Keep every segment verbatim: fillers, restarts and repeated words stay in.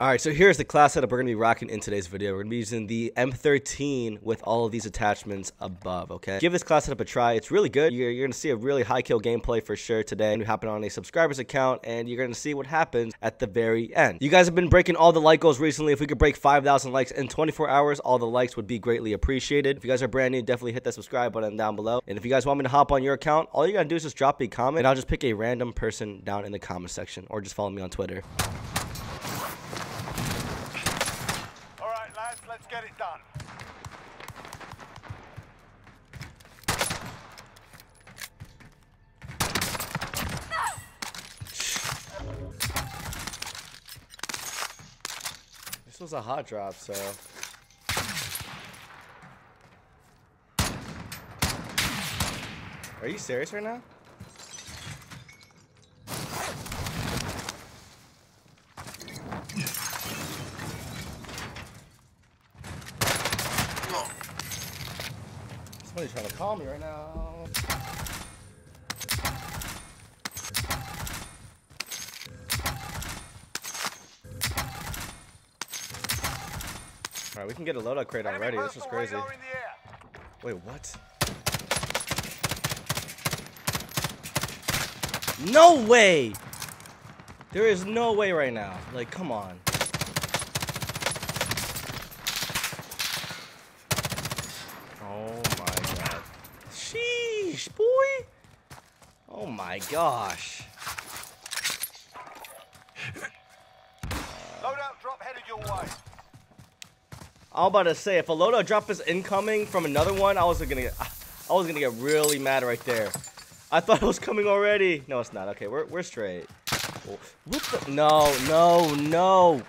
All right, so here's the class setup we're gonna be rocking in today's video. We're gonna be using the M thirteen with all of these attachments above, okay? Give this class setup a try. It's really good. You're, you're gonna see a really high kill gameplay for sure today. You happen on a subscriber's account, and you're gonna see what happens at the very end. You guys have been breaking all the like goals recently. If we could break five thousand likes in twenty-four hours, all the likes would be greatly appreciated. If you guys are brand new, definitely hit that subscribe button down below. And if you guys want me to hop on your account, all you gotta do is just drop a comment, and I'll just pick a random person down in the comment section, or just follow me on Twitter. Let's get it done. This was a hot drop, so. Are you serious right now? Somebody's trying to call me right now. Alright, we can get a loadout crate already. This is crazy. Wait, what? No way! There is no way right now. Like, come on. Oh my. Sheesh, boy! Oh my gosh! Loadout drop headed your way. I'm about to say, if a loadout drop is incoming from another one, I was gonna get, I was gonna get really mad right there. I thought it was coming already. No, it's not. Okay, we're we're straight. What the? No, no, no!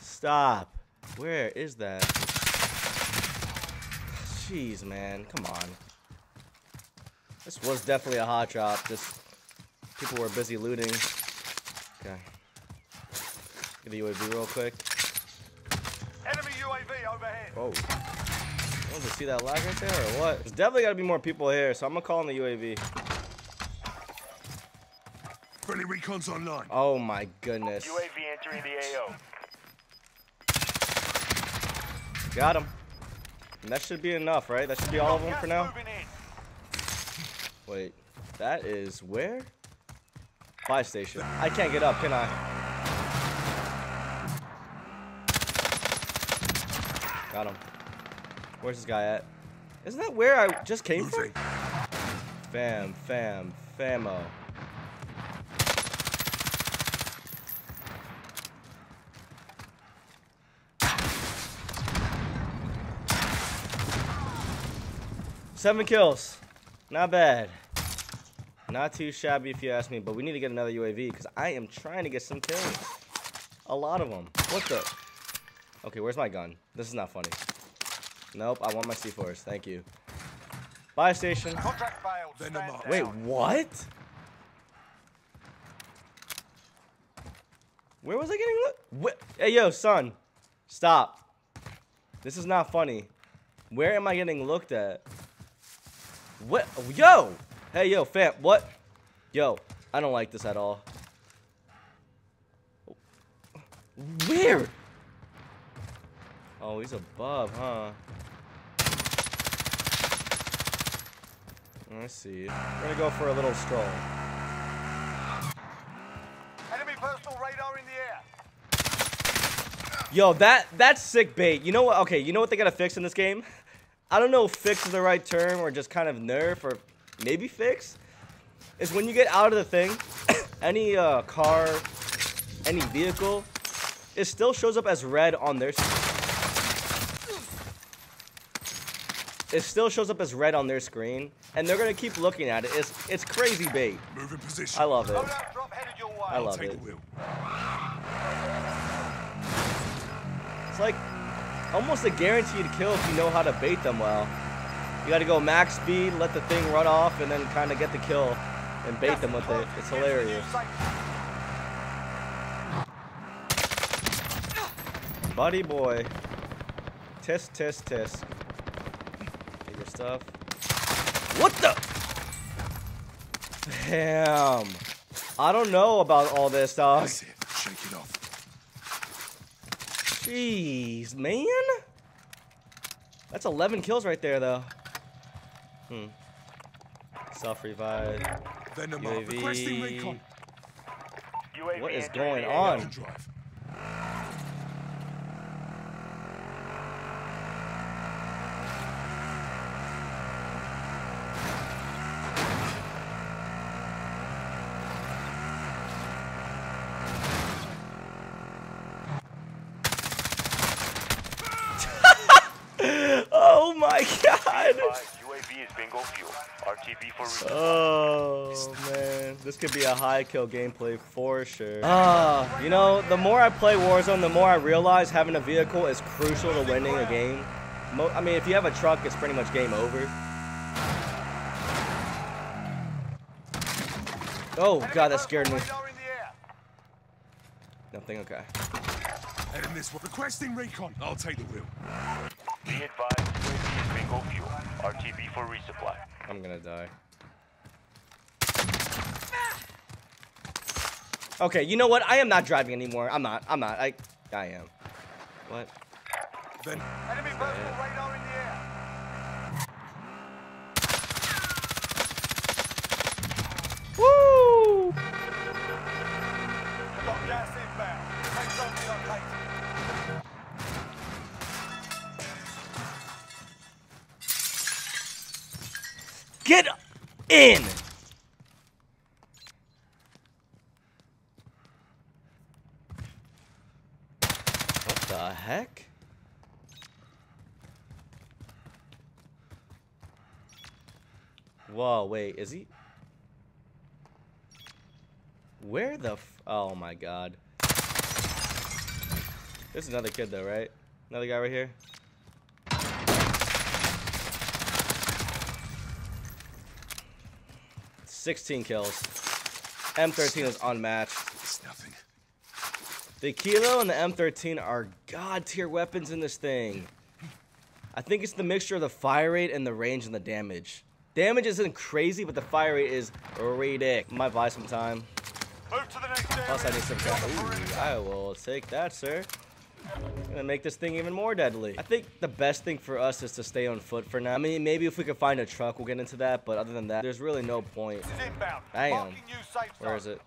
Stop! Where is that? Jeez, man! Come on. This was definitely a hot drop. Just people were busy looting. Okay. Get the U A V real quick. Enemy U A V overhead. Whoa. Oh, did you see that lag right there or what? There's definitely gotta be more people here, so I'm gonna call in the U A V. Friendly recon's online. Oh my goodness. U A V entering the A O. Got him. And that should be enough, right? That should be all of them for now. Wait, that is where? Buy station. I can't get up, can I? Got him. Where's this guy at? Isn't that where I just came from? Fam, fam, famo. Seven kills. Not bad. Not too shabby if you ask me, but we need to get another U A V because I am trying to get some kills. A lot of them. What the? Okay, where's my gun? This is not funny. Nope, I want my C fours. Thank you. Buy station. Contract failed. Wait, what? Where was I getting loot? Hey, yo, son. Stop. This is not funny. Where am I getting looked at? What? Yo! Hey, yo, fam, what? Yo, I don't like this at all. Where? Oh, he's above, huh? I see. We're gonna go for a little stroll. Enemy personal radar in the air. Yo, that that's sick bait. You know what? Okay, you know what they gotta fix in this game? I don't know if fix is the right term or just kind of nerf or maybe fix. Is when you get out of the thing, any uh, car, any vehicle, it still shows up as red on their It still shows up as red on their screen, and they're gonna keep looking at it. It's it's crazy bait. Move in position. I love it. I love it. It's like almost a guaranteed kill if you know how to bait them well. You gotta go max speed, let the thing run off, and then kind of get the kill and bait them with it. It's hilarious. Buddy boy. Tis, tis, tis. Get your stuff. What the? Damn. I don't know about all this, dog. Shake it off. Jeez, man. That's eleven kills right there, though. Hmm. Self-revive. U A V. What is going on? Oh my God! U A V is bingo fuel. R T B for. Oh man, this could be a high kill gameplay for sure. Ah, uh, you know, the more I play Warzone, the more I realize having a vehicle is crucial to winning a game. Mo I mean, if you have a truck, it's pretty much game over. Oh God, that scared me. Nothing. Okay. Heading this one. Requesting recon. I'll take the wheel. Be advised, U A V is bingo fuel. R T B for resupply. I'm gonna die. Okay, you know what? I am not driving anymore. I'm not. I'm not. I. I am. What? Then. Enemy personal radar in the air. Woo! Got gas inbound. Take something on tight. Get in! What the heck? Whoa, wait, is he? Where the f- Oh my God. There's another kid though, right? Another guy right here? sixteen kills. M thirteen is unmatched. It's nothing. The Kilo and the M thirteen are god tier weapons in this thing. I think it's the mixture of the fire rate and the range and the damage. Damage isn't crazy, but the fire rate is ridiculous. Might buy some time. Move to the next Plus, I need some time. I will take that, sir. I'm gonna make this thing even more deadly. I think the best thing for us is to stay on foot for now. I mean, maybe if we could find a truck, we'll get into that. But other than that, there's really no point. Damn. Where is it?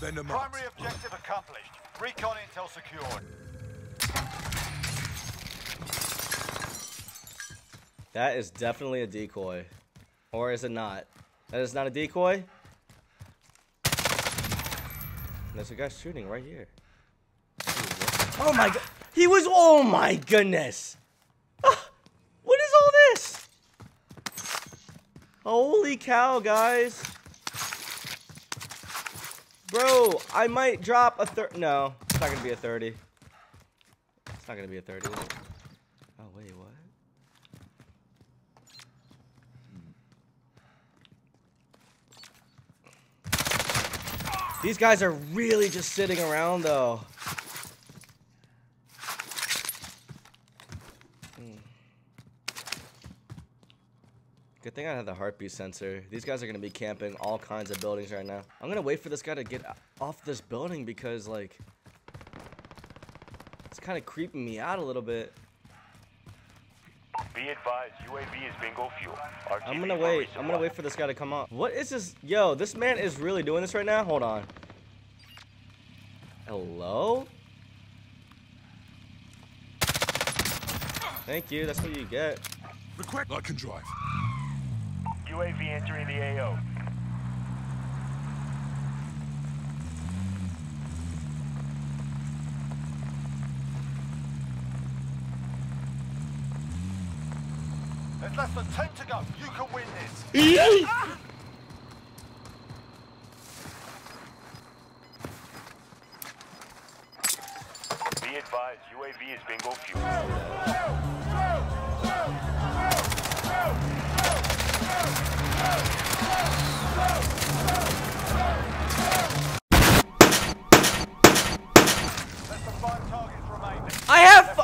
Primary objective accomplished. Recon intel secured. That is definitely a decoy, or is it not? That is not a decoy. There's a guy shooting right here. Oh my God, he was, oh my goodness. Ah, what is all this? Holy cow, guys. Bro, I might drop a thirty. No, it's not gonna be a thirty. It's not gonna be a thirty. Is it? Oh wait, what? These guys are really just sitting around though. Good thing I had the heartbeat sensor. These guys are gonna be camping all kinds of buildings right now. I'm gonna wait for this guy to get off this building because, like, it's kind of creeping me out a little bit. Be advised, U A V is bingo fuel. I'm gonna wait. I'm gonna wait for this guy to come out. What is this? Yo, this man is really doing this right now? Hold on. Hello? Thank you. That's what you get. Request. I can drive. U A V entering the A O. There's less than ten to go. You can win this. Ah! Be advised, U A V is bingo fuel. Go, go, go, go, go, go. I have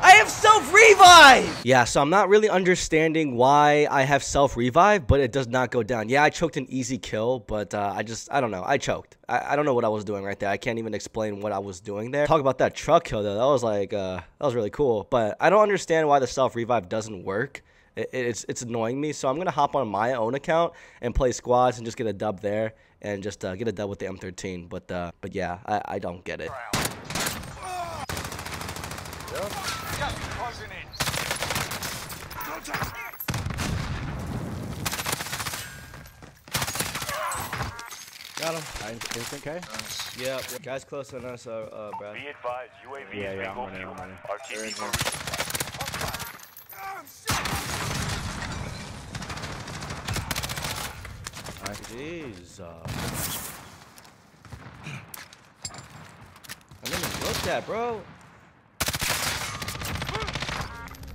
I have so self-revive! Yeah, so I'm not really understanding why I have self-revive, but it does not go down. Yeah, I choked an easy kill, but uh, I just, I don't know. I choked. I, I don't know what I was doing right there. I can't even explain what I was doing there. Talk about that truck kill, though. That was like, uh, that was really cool. But I don't understand why the self-revive doesn't work. It, it's, it's annoying me. So I'm going to hop on my own account and play squads and just get a dub there and just uh, get a dub with the M thirteen. But, uh, but yeah, I, I don't get it. Yep. Got him. Instant K? Nice. Yeah, guys close on us, uh, uh, Brad. Be advised, U A V yeah, is yeah, going on. R T B. Alright, jeez. I never looked at, bro.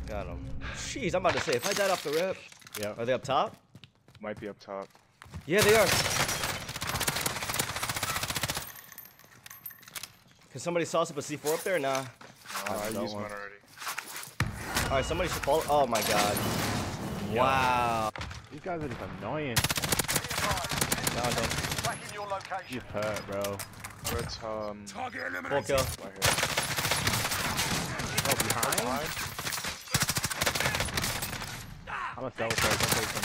Got him. Jeez, I'm about to say, if I died off the rip. Yeah. Are they up top? Might be up top. Yeah, they are. Can somebody sauce up a C four up there? Nah. Oh, I, I used one already. Alright, somebody should follow. Oh my god. Yeah. Wow. These guys are just annoying. No, I don't. You hurt, bro. But, um, full kill. Oh, behind? behind? I'm a fellow player, don't take from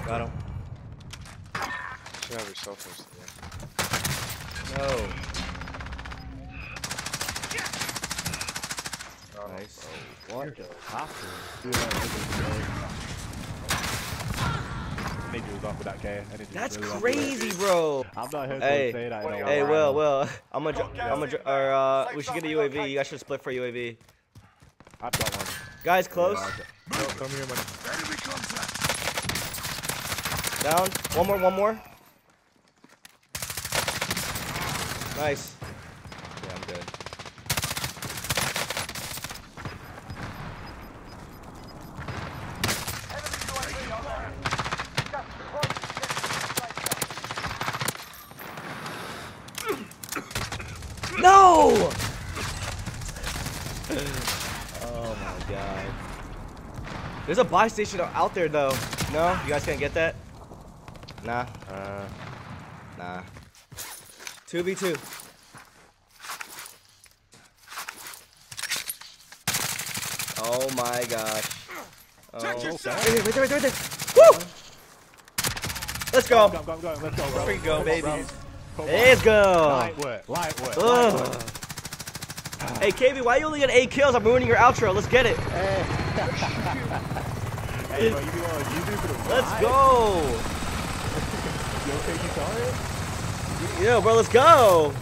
me. Got him. You should have yourself first today. No. Oh, nice. Bro. What the happened? Dude, that was really good. Off with that K. That's really crazy, bro. I'm not here to hey. say that. I hey, Will, Will. I'm gonna, I'm gonna, or uh, we should get a U A V. You guys should split for a U A V. I've got one. Guys, close. No, come here, buddy. Down. One more, one more. Nice. Yeah, I'm good. No! Oh my god. There's a buy station out there though. No? You guys can't get that? Nah. Uh, nah. two v two. Oh my gosh. Oh. Right there, right there, right there. Woo! Let's go. Go, go, go, go. Let's go, bro. Let's go, baby. Let's go. Light work, light work, light work. Hey, K B, why you only got eight kills? I'm ruining your outro. Let's get it. Hey. Hey, bro, you do all you do for the vibe. Let's go. You okay, guitar? Yeah, bro, let's go.